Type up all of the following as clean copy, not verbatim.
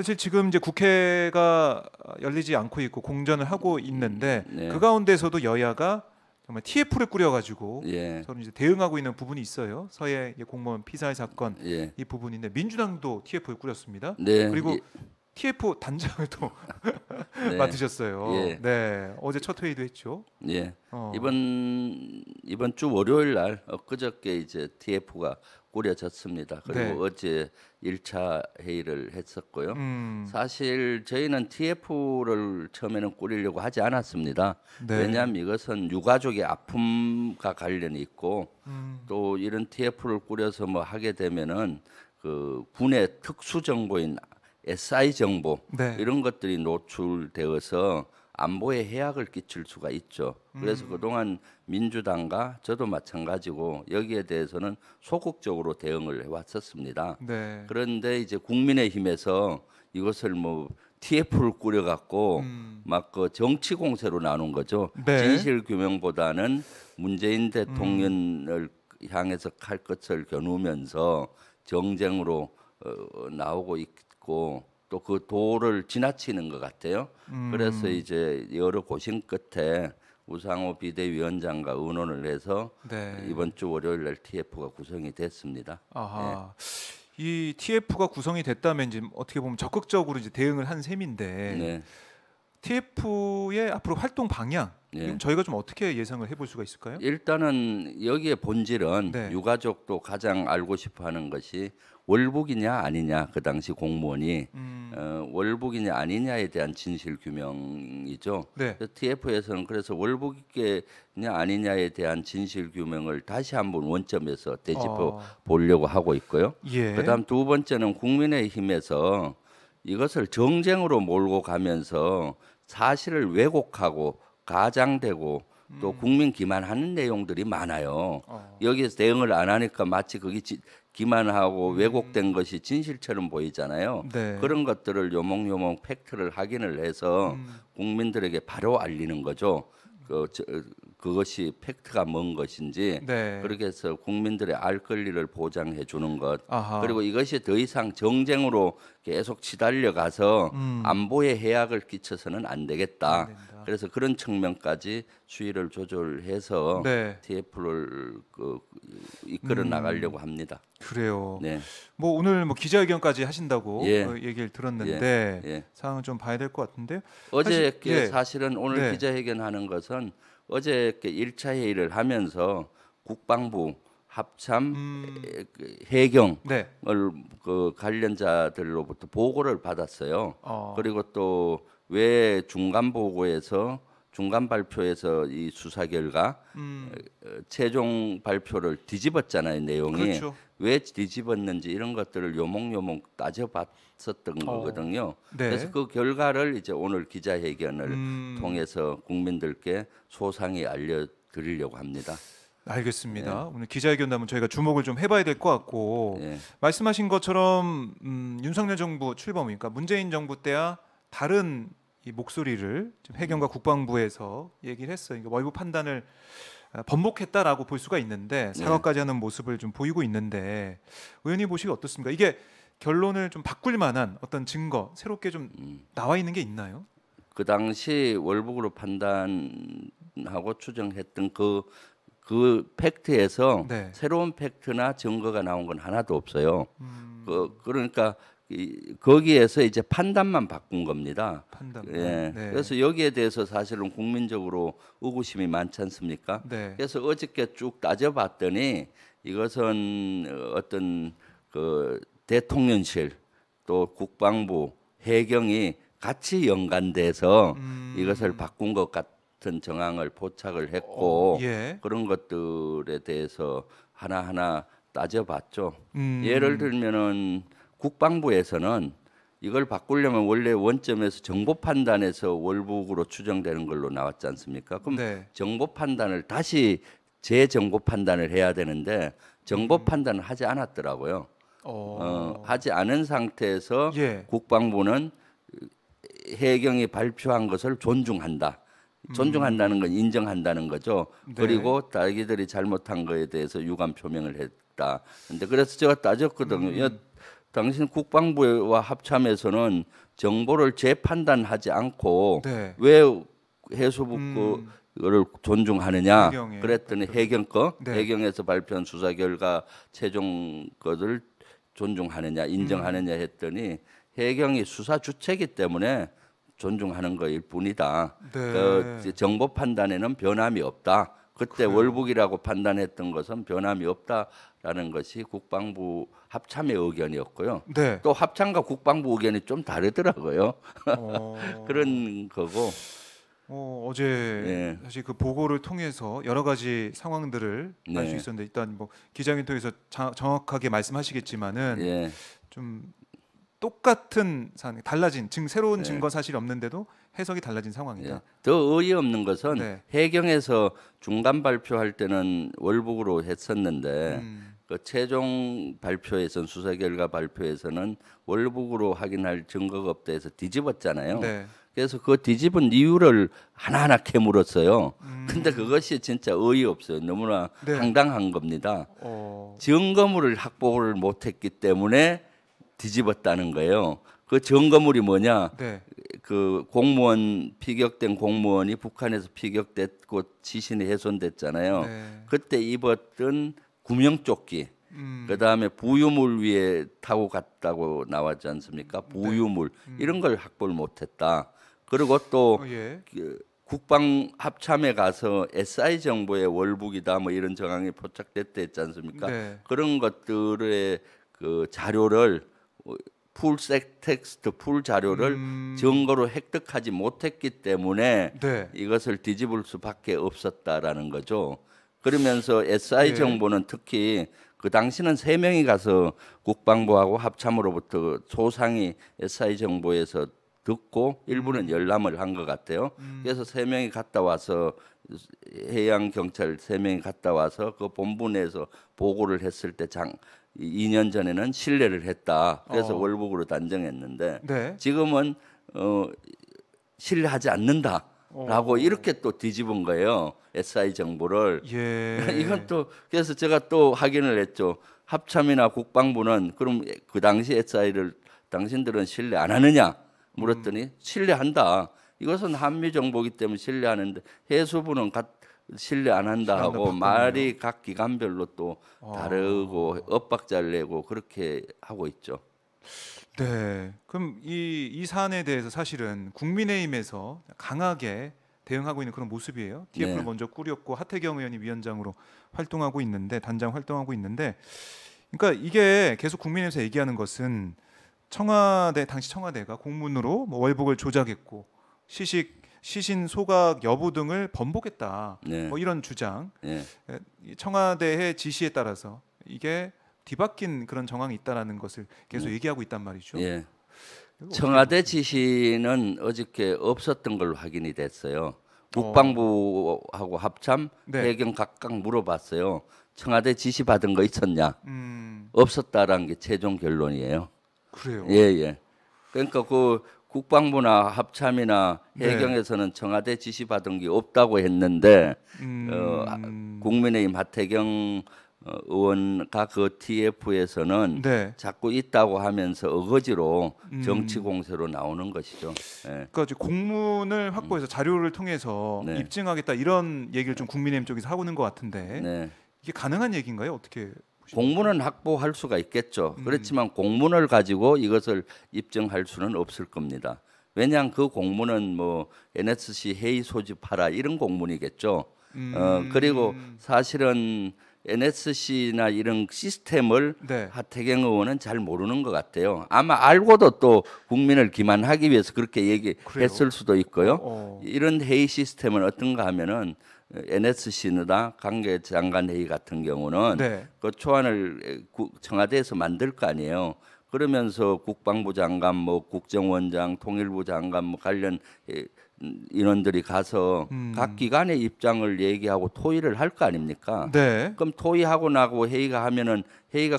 사실 지금 이제 국회가 열리지 않고 있고 공전을 하고 있는데 네. 그 가운데서도 여야가 정말 TF를 꾸려가지고 예. 서로 이제 대응하고 있는 부분이 있어요. 서해 공무원 피살 사건 예. 이 부분인데 민주당도 TF를 꾸렸습니다. 네. 그리고 예. TF 단장을 또 네. 맡으셨어요. 예. 네, 어제 첫 회의도 했죠. 예. 이번 주 월요일 날 엊그저께 이제 TF가 꾸려졌습니다. 그리고 네. 어제 1차 회의를 했었고요. 사실 저희는 TF를 처음에는 꾸리려고 하지 않았습니다. 네. 왜냐하면 이것은 유가족의 아픔과 관련이 있고 또 이런 TF를 꾸려서 뭐 하게 되면은 그 군의 특수 정보인 SI 정보 네. 이런 것들이 노출되어서 안보에 해악을 끼칠 수가 있죠. 그래서 그동안 민주당과 저도 마찬가지고 여기에 대해서는 소극적으로 대응을 해왔었습니다. 네. 그런데 이제 국민의힘에서 이것을 뭐 TF를 꾸려갖고 막 그 정치 공세로 나눈 거죠. 네. 진실 규명보다는 문재인 대통령을 향해서 칼끝을 겨누면서 정쟁으로 나오고 있고 또 그 도를 지나치는 것 같아요. 그래서 이제 여러 고심 끝에 우상호 비대위원장과 의논을 해서 네. 이번 주 월요일 날 TF가 구성이 됐습니다. 아하. 네. 이 TF가 구성이 됐다면 이제 어떻게 보면 적극적으로 이제 대응을 한 셈인데 네. TF의 앞으로 활동 방향 네. 저희가 좀 어떻게 예상을 해볼 수가 있을까요? 일단은 여기에 본질은 네. 유가족도 가장 알고 싶어하는 것이 월북이냐 아니냐, 그 당시 공무원이 월북이냐 아니냐에 대한 진실 규명이죠. 네. TF에서는 그래서 월북이냐 아니냐에 대한 진실 규명을 다시 한번 원점에서 되짚어 보려고 하고 있고요. 예. 그다음 두 번째는 국민의힘에서 이것을 정쟁으로 몰고 가면서 사실을 왜곡하고 가장되고 또 국민 기만하는 내용들이 많아요. 여기에서 대응을 안 하니까 마치 그게 기만하고 왜곡된 것이 진실처럼 보이잖아요. 네. 그런 것들을 요몽요몽 팩트를 확인을 해서 국민들에게 바로 알리는 거죠. 그것이 팩트가 뭔 것인지 네. 그렇게 해서 국민들의 알 권리를 보장해 주는 것. 아하. 그리고 이것이 더 이상 정쟁으로 계속 치달려가서 안보에 해악을 끼쳐서는 안 되겠다. 그래서 그런 측면까지 수위를 조절해서 네. TF를 이끌어 나가려고 합니다. 그래요. 네. 뭐 오늘 뭐 기자회견까지 하신다고 예. 얘기를 들었는데 예. 예. 상황은 좀 봐야 될 것 같은데요. 어제 예. 사실은 오늘 네. 기자회견하는 것은 어제 1차 회의를 하면서 국방부 합참 해경을 네. 그 관련자들로부터 보고를 받았어요. 그리고 또 왜 중간 발표에서 이 수사 결과 최종 발표를 뒤집었잖아요, 내용이. 그렇죠. 왜 뒤집었는지 이런 것들을 요몽요몽 따져봤었던 거거든요. 네. 그래서 그 결과를 이제 오늘 기자회견을 통해서 국민들께 소상히 알려드리려고 합니다. 알겠습니다. 네. 오늘 기자회견 나면 저희가 주목을 좀 해봐야 될 것 같고 네. 말씀하신 것처럼 윤석열 정부 출범, 그러니까 문재인 정부 때야 다른 이 목소리를 해경과 국방부에서 얘기를 했어요. 그러니까 월북 판단을 번복했다라고 볼 수가 있는데 사과까지 네. 하는 모습을 좀 보이고 있는데 의원님 보시기 어떻습니까? 이게 결론을 좀 바꿀 만한 어떤 증거 새롭게 좀 나와 있는 게 있나요? 그 당시 월북으로 판단하고 추정했던 그 팩트에서 네. 새로운 팩트나 증거가 나온 건 하나도 없어요. 그러니까 거기에서 이제 판단만 바꾼 겁니다. 판단만. 예. 네. 그래서 여기에 대해서 사실은 국민적으로 의구심이 많지 않습니까? 네. 그래서 어저께 쭉 따져봤더니 이것은 어떤 그 대통령실 또 국방부 해경이 같이 연관돼서 이것을 바꾼 것 같은 정황을 포착을 했고 예. 그런 것들에 대해서 하나하나 따져봤죠. 예를 들면은 국방부에서는 이걸 바꾸려면 원래 원점에서 정보 판단에서 월북으로 추정되는 걸로 나왔지 않습니까? 그럼 네. 정보 판단을 다시 재정보 판단을 해야 되는데 정보 판단을 하지 않았더라고요. 하지 않은 상태에서 예. 국방부는 해경이 발표한 것을 존중한다. 존중한다는 건 인정한다는 거죠. 네. 그리고 자기들이 잘못한 거에 대해서 유감 표명을 했다. 근데 그래서 제가 따졌거든요. 당신 국방부와 합참에서는 정보를 재판단하지 않고 네. 왜 해수부 거를 존중하느냐 해경에. 그랬더니 해경 거 네. 해경에서 발표한 수사 결과 최종 것을 존중하느냐 인정하느냐 했더니 해경이 수사 주체이기 때문에 존중하는 거일 뿐이다. 네. 그 정보 판단에는 변함이 없다. 그때 그래요. 월북이라고 판단했던 것은 변함이 없다라는 것이 국방부 합참의 의견이었고요. 네. 또 합참과 국방부 의견이 좀 다르더라고요. 그런 거고. 어제 네. 사실 그 보고를 통해서 여러 가지 상황들을 네. 알 수 있었는데 일단 뭐 기자회견 통해서 정확하게 말씀하시겠지만은 네. 좀 똑같은 사안, 달라진 새로운 네. 증거 사실이 없는데도 해석이 달라진 상황이다. 네. 더 어이없는 것은 네. 해경에서 중간 발표할 때는 월북으로 했었는데 그 최종 발표에서는 수사 결과 발표에서는 월북으로 확인할 증거가 없다 해서 뒤집었잖아요. 네. 그래서 그 뒤집은 이유를 하나하나 캐물었어요. 근데 그것이 진짜 어이없어요. 너무나 네. 황당한 겁니다. 증거물을 확보를 못했기 때문에 뒤집었다는 거예요. 그 증거물이 뭐냐? 네. 그 공무원 피격된 공무원이 북한에서 피격됐고 시신이 훼손됐잖아요. 네. 그때 입었던 구명조끼, 그 다음에 부유물 위에 타고 갔다고 나왔지 않습니까? 부유물 네. 이런 걸 확보를 못했다. 그리고 또 예. 국방 합참에 가서 SI 정보의 월북이다 뭐 이런 정황이 포착됐다 했지 않습니까? 네. 그런 것들의 그 자료를 풀 자료를 증거로 획득하지 못했기 때문에 네. 이것을 뒤집을 수밖에 없었다라는 거죠. 그러면서 SI 네. 정보는 특히 그 당시는 3명이 가서 국방부하고 합참으로부터 소상히 SI 정보에서 듣고 일부는 열람을 한 것 같아요. 그래서 3명이 갔다 와서 해양경찰 3명이 갔다 와서 그 본부 내에서 보고를 했을 때 2년 전에는 신뢰를 했다. 그래서 월북으로 단정했는데 네. 지금은 신뢰하지 않는다라고 이렇게 또 뒤집은 거예요. SI 정보를. 예. 이건 또 그래서 제가 또 확인을 했죠. 합참이나 국방부는 그럼 그 당시 SI를 당신들은 신뢰 안 하느냐 물었더니 신뢰한다. 이것은 한미 정보기 때문에 신뢰하는데 해수부는 신뢰 안 한다 하고 말이 각 기관별로 또 다르고 엇박자를 내고 그렇게 하고 있죠. 네. 그럼 이 사안에 대해서 사실은 국민의힘에서 강하게 대응하고 있는 그런 모습이에요. TF를 네. 먼저 꾸렸고 하태경 의원이 위원장으로 활동하고 있는데 단장 활동하고 있는데 그러니까 이게 계속 국민의힘에서 얘기하는 것은 당시 청와대가 공문으로 뭐 월북을 조작했고 시신 소각 여부 등을 번복했다. 네. 뭐 이런 주장. 네. 청와대의 지시에 따라서 이게 뒤바뀐 그런 정황이 있다라는 것을 계속 얘기하고 있단 말이죠. 네. 청와대 지시는 어저께 없었던 걸로 확인이 됐어요. 국방부하고 합참, 네. 해경 각각 물어봤어요. 청와대 지시 받은 거 있었냐? 없었다라는 게 최종 결론이에요. 그래요. 예. 그러니까 그 국방부나 합참이나 해경에서는 네. 청와대 지시받은 게 없다고 했는데 국민의힘 하태경 의원과 그 TF에서는 네. 자꾸 있다고 하면서 어거지로 정치 공세로 나오는 것이죠. 예. 그러니까 공문을 확보해서 자료를 통해서 네. 입증하겠다 이런 얘기를 좀 국민의힘 쪽에서 하고 있는 것 같은데 네. 이게 가능한 얘기인가요? 어떻게? 공문은 확보할 수가 있겠죠. 그렇지만 공문을 가지고 이것을 입증할 수는 없을 겁니다. 왜냐하면 그 공문은 뭐 NSC 회의 소집하라 이런 공문이겠죠. 그리고 사실은 NSC나 이런 시스템을 네. 하태경 의원은 잘 모르는 것 같아요. 아마 알고도 또 국민을 기만하기 위해서 그렇게 얘기했을 수도 있고요. 이런 회의 시스템은 어떤가 하면은 NSC나 관계장관회의 같은 경우는 네. 그 초안을 청와대에서 만들 거 아니에요. 그러면서 국방부 장관, 뭐 국정원장, 통일부 장관 뭐 관련 인원들이 가서 각 기관의 입장을 얘기하고 토의를 할 거 아닙니까? 네. 그럼 토의하고 나고 회의가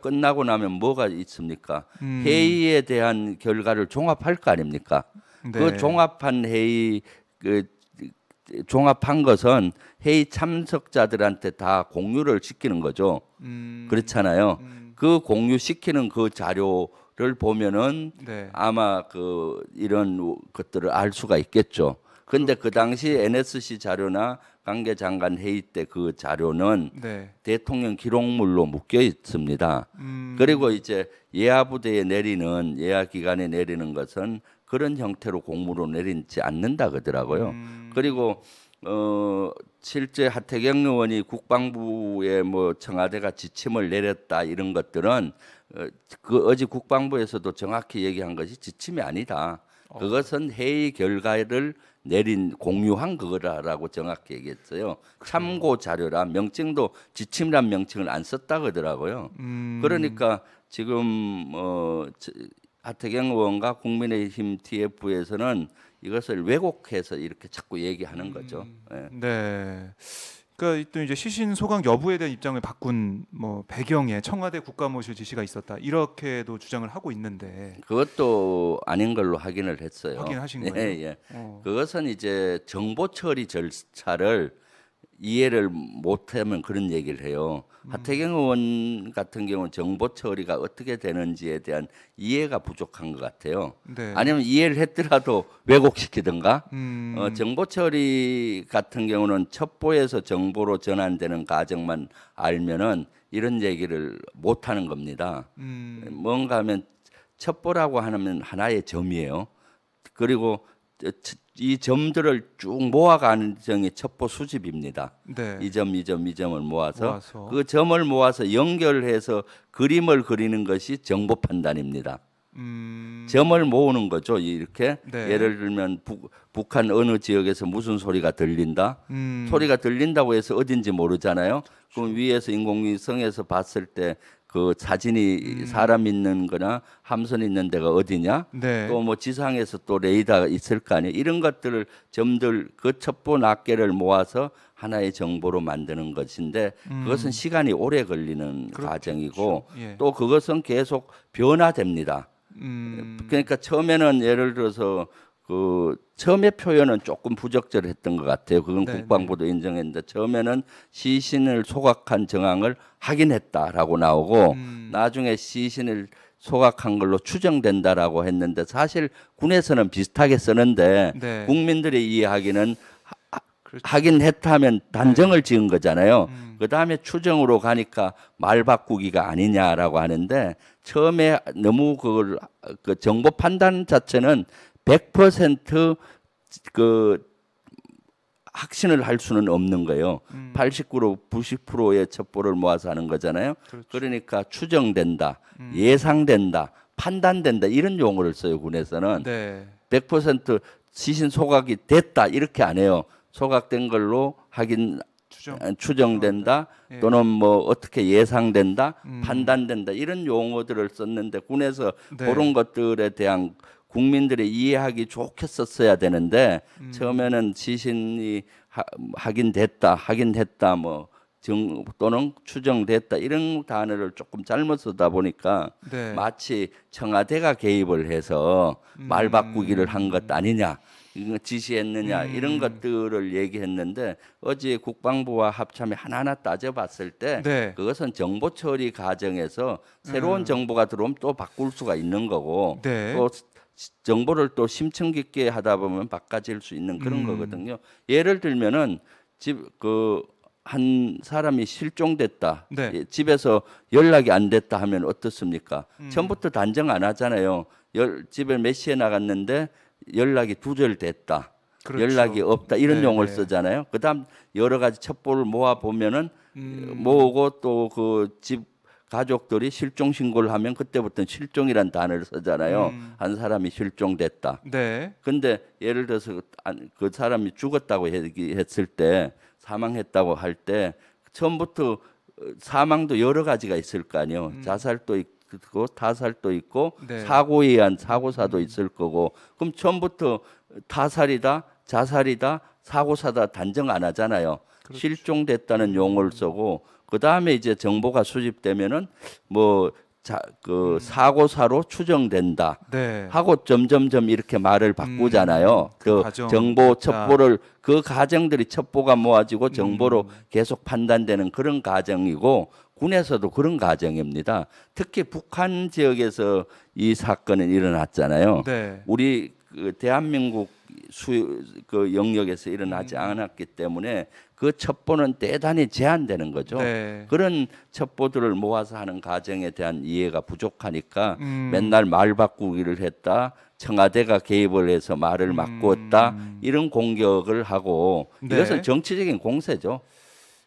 끝나고 나면 뭐가 있습니까? 회의에 대한 결과를 종합할 거 아닙니까? 네. 그 종합한 회의 종합한 것은 회의 참석자들한테 다 공유를 시키는 거죠. 그렇잖아요. 그 공유시키는 그 자료 를 보면은 네. 아마 그 이런 것들을 알 수가 있겠죠. 근데 그 당시 NSC 자료나 관계장관 회의 때 그 자료는 네. 대통령 기록물로 묶여 있습니다. 그리고 이제 예하부대에 내리는 예하기관에 내리는 것은 그런 형태로 공무로 내리지 않는다 그러더라고요. 그리고 실제 하태경 의원이 국방부에 뭐 청와대가 지침을 내렸다 이런 것들은 그 어제 국방부에서도 정확히 얘기한 것이 지침이 아니다. 그것은 회의 결과를 내린 공유한 거라고 정확히 얘기했어요. 참고 자료란 명칭도 지침이란 명칭을 안 썼다 그러더라고요. 그러니까 지금 하태경 의원과 국민의힘 TF에서는 이것을 왜곡해서 이렇게 자꾸 얘기하는 거죠. 네. 그러니까 또 이제 시신 소각 여부에 대한 입장을 바꾼 뭐 배경에 청와대 국가모실 지시가 있었다 이렇게도 주장을 하고 있는데 그것도 아닌 걸로 확인을 했어요. 확인하신 거예요? 예, 예. 그것은 이제 정보 처리 절차를 이해를 못하면 그런 얘기를 해요. 하태경 의원 같은 경우는 정보 처리가 어떻게 되는지에 대한 이해가 부족한 것 같아요. 네. 아니면 이해를 했더라도 왜곡시키든가. 정보 처리 같은 경우는 첩보에서 정보로 전환되는 과정만 알면은 이런 얘기를 못하는 겁니다. 뭔가 하면 첩보라고 하면 하나의 점이에요. 그리고 이 점들을 쭉 모아가는 과정이 첩보 수집입니다. 네. 이 점, 이 점, 이 점을 모아서 그 점을 모아서 연결해서 그림을 그리는 것이 정보 판단입니다. 점을 모으는 거죠. 이렇게 네. 예를 들면 북한 어느 지역에서 무슨 소리가 들린다. 소리가 들린다고 해서 어딘지 모르잖아요. 그럼 위에서 인공위성에서 봤을 때 그 사진이 사람 있는 거나 함선 있는 데가 어디냐 네. 또 뭐 지상에서 또 레이더가 있을 거 아니에요. 이런 것들을 점들 그 첩보 낱개를 모아서 하나의 정보로 만드는 것인데 그것은 시간이 오래 걸리는 그렇겠죠. 과정이고 예. 또 그것은 계속 변화됩니다. 그러니까 처음에는 예를 들어서 그 처음에 표현은 조금 부적절했던 것 같아요. 그건 네네. 국방부도 인정했는데 처음에는 시신을 소각한 정황을 확인했다라고 나오고 나중에 시신을 소각한 걸로 추정된다라고 했는데 사실 군에서는 비슷하게 쓰는데 네. 국민들이 이해하기는 확인했다면 단정을 네. 지은 거잖아요. 그 다음에 추정으로 가니까 말 바꾸기가 아니냐라고 하는데 처음에 너무 그걸 그 정보 판단 자체는 100% 그 확신을 할 수는 없는 거예요. 89% 90%의 첩보를 모아서 하는 거잖아요. 그렇죠. 그러니까 추정된다, 예상된다, 판단된다 이런 용어를 써요. 군에서는 네. 100% 시신 소각이 됐다 이렇게 안 해요. 소각된 걸로 하긴 추정된다 네. 또는 뭐 어떻게 예상된다, 판단된다 이런 용어들을 썼는데 군에서 네. 그런 것들에 대한 국민들이 이해하기 좋게 썼어야 되는데 처음에는 시신이 확인됐다, 확인했다, 뭐 또는 추정됐다 이런 단어를 조금 잘못 쓰다 보니까 네. 마치 청와대가 개입을 해서 말 바꾸기를 한 것 아니냐, 지시했느냐 이런 것들을 얘기했는데 어제 국방부와 합참이 하나하나 따져봤을 때 네. 그것은 정보 처리 과정에서 새로운 정보가 들어오면 또 바꿀 수가 있는 거고 네. 또 정보를 또 심층 깊게 하다 보면 바꿔질 수 있는 그런 거거든요. 예를 들면은 한 사람이 실종됐다. 네. 집에서 연락이 안 됐다 하면 어떻습니까? 처음부터 단정 안 하잖아요. 집에 몇 시에 나갔는데 연락이 두절됐다. 그렇죠. 연락이 없다. 이런 용어를 쓰잖아요. 그다음 여러 가지 첩보를 모아 보면은 모으고 또 그 집 가족들이 실종 신고를 하면 그때부터는 실종이란 단어를 쓰잖아요. 한 사람이 실종됐다. 네. 근데 예를 들어서 그 사람이 죽었다고 했을 때 사망했다고 할 때 처음부터 사망도 여러 가지가 있을 거 아니에요. 자살도 있고 타살도 있고 네. 사고에 의한 사고사도 있을 거고 그럼 처음부터 타살이다, 자살이다, 사고사다 단정 안 하잖아요. 그렇죠. 실종됐다는 용어를 쓰고 그 다음에 이제 정보가 수집되면은 뭐 사고사로 추정된다 네. 하고 점점점 이렇게 말을 바꾸잖아요. 정보 첩보를 그 과정들이 첩보가 모아지고 정보로 계속 판단되는 그런 과정이고 군에서도 그런 가정입니다. 특히 북한 지역에서 이 사건은 일어났잖아요. 네. 우리 그 대한민국 그 영역에서 일어나지 않았기 때문에 그 첩보는 대단히 제한되는 거죠. 네. 그런 첩보들을 모아서 하는 과정에 대한 이해가 부족하니까 맨날 말 바꾸기를 했다. 청와대가 개입을 해서 말을 바꾸었다. 이런 공격을 하고 네. 이것은 정치적인 공세죠.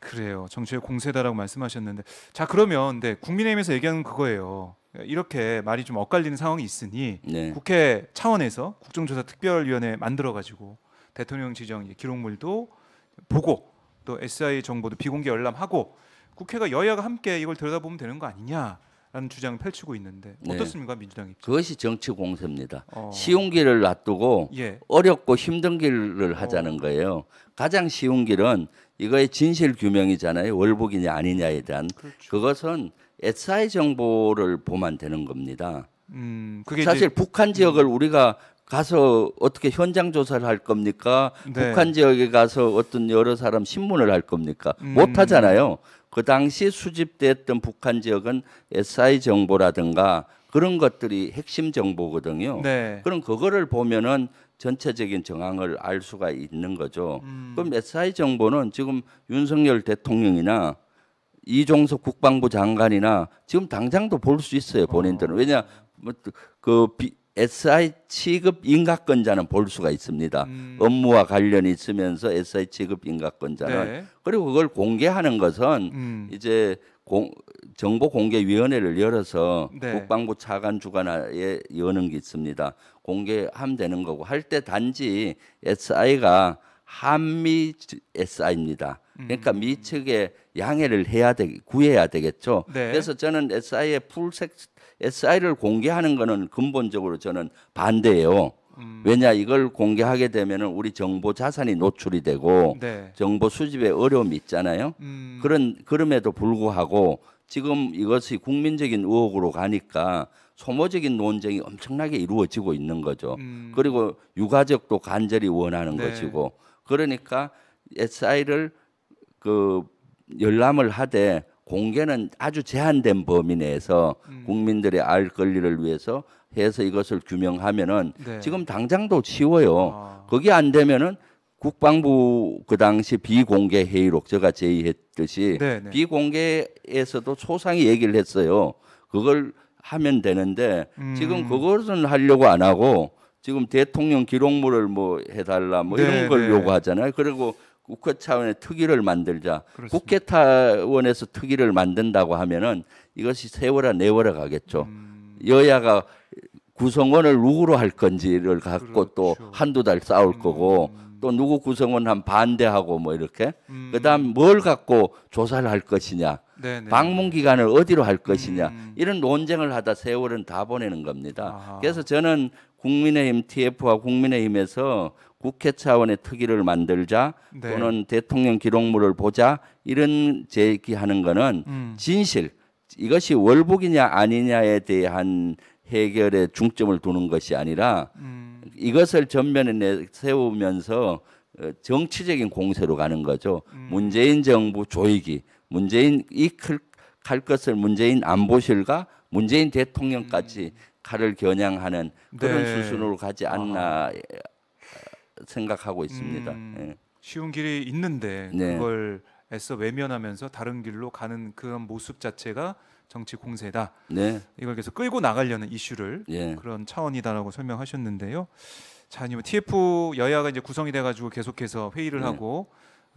그래요. 정치의 공세다라고 말씀하셨는데 자 그러면 네, 국민의힘에서 얘기하는 그거예요. 이렇게 말이 좀 엇갈리는 상황이 있으니 네. 국회 차원에서 국정조사특별위원회 만들어가지고 대통령 지정 기록물도 보고 또 SI 정보도 비공개 열람하고 국회가 여야가 함께 이걸 들여다보면 되는 거 아니냐라는 주장을 펼치고 있는데 어떻습니까? 네. 민주당 입장. 그것이 정치 공세입니다. 쉬운 길을 놔두고 예. 어렵고 힘든 길을 하자는 거예요. 가장 쉬운 길은 이거의 진실 규명이잖아요. 월북이냐 아니냐에 대한 그렇죠. 그것은 SI 정보를 보면 되는 겁니다. 그게 사실 북한 지역을 우리가 가서 어떻게 현장 조사를 할 겁니까? 네. 북한 지역에 가서 어떤 여러 사람 신문을 할 겁니까? 못 하잖아요. 그 당시 수집됐던 북한 지역은 SI 정보라든가 그런 것들이 핵심 정보거든요. 네. 그럼 그거를 보면은 전체적인 정황을 알 수가 있는 거죠. 그럼 SI 정보는 지금 윤석열 대통령이나 이종석 국방부 장관이나 지금 당장도 볼 수 있어요. 본인들은. 왜냐 그 SI 취급 인가권자는 볼 수가 있습니다. 업무와 관련이 있으면서 SI 취급 인가권자는. 네. 그리고 그걸 공개하는 것은 이제 정보공개위원회를 열어서 네. 국방부 차관 주관하에 여는 게 있습니다. 공개하면 되는 거고 할 때 단지 SI가 한미 SI입니다. 그러니까 미 측에 양해를 구해야 되겠죠. 네. 그래서 저는 SI의 SI를 공개하는 거는 근본적으로 저는 반대예요. 왜냐 이걸 공개하게 되면은 우리 정보 자산이 노출이 되고 네. 정보 수집에 어려움이 있잖아요. 그럼에도 불구하고 지금 이것이 국민적인 의혹으로 가니까 소모적인 논쟁이 엄청나게 이루어지고 있는 거죠. 그리고 유가족도 간절히 원하는 네. 것이고 그러니까 SI를 그 열람을 하되 공개는 아주 제한된 범위 내에서 국민들의 알 권리를 위해서 해서 이것을 규명하면은 네. 지금 당장도 쉬워요. 아. 그게 안 되면은 국방부 그 당시 비공개 회의록 제가 제의했듯이 네네. 비공개에서도 소상히 얘기를 했어요. 그걸 하면 되는데 지금 그것은 하려고 안 하고 지금 대통령 기록물을 뭐 해달라 뭐 네네. 이런 걸 요구하잖아요. 그리고 국회 차원의 특위를 만들자. 그렇습니다. 국회 차원에서 특위를 만든다고 하면은 이것이 세월아 내월아 가겠죠. 여야가 구성원을 누구로 할 건지를 갖고 그렇죠. 또 한두 달 싸울 거고 또 누구 구성원 한 반대하고 뭐 이렇게 그다음 뭘 갖고 조사를 할 것이냐 네네. 방문 기간을 어디로 할 것이냐 이런 논쟁을 하다 세월은 다 보내는 겁니다. 아하. 그래서 저는 국민의힘 TF와 국민의힘에서 국회 차원의 특위를 만들자 네. 또는 대통령 기록물을 보자 이런 제기하는 거는 진실 이것이 월북이냐 아니냐에 대한 해결에 중점을 두는 것이 아니라 이것을 전면에 세우면서 정치적인 공세로 가는 거죠. 문재인 정부 조이기, 문재인 이 칼 것을 문재인 안보실과 문재인 대통령까지 칼을 겨냥하는 그런 네. 수순으로 가지 않나 생각하고 있습니다. 네. 쉬운 길이 있는데 네. 그걸 애써 외면하면서 다른 길로 가는 그런 모습 자체가 정치 공세다. 네. 이걸 계속 끌고 나가려는 이슈를 네. 그런 차원이다라고 설명하셨는데요. 자, 아니면 TF 여야가 이제 구성이 돼가지고 계속해서 회의를 네. 하고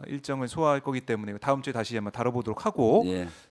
일정을 소화할 거기 때문에 다음 주에 다시 한번 다뤄보도록 하고 네.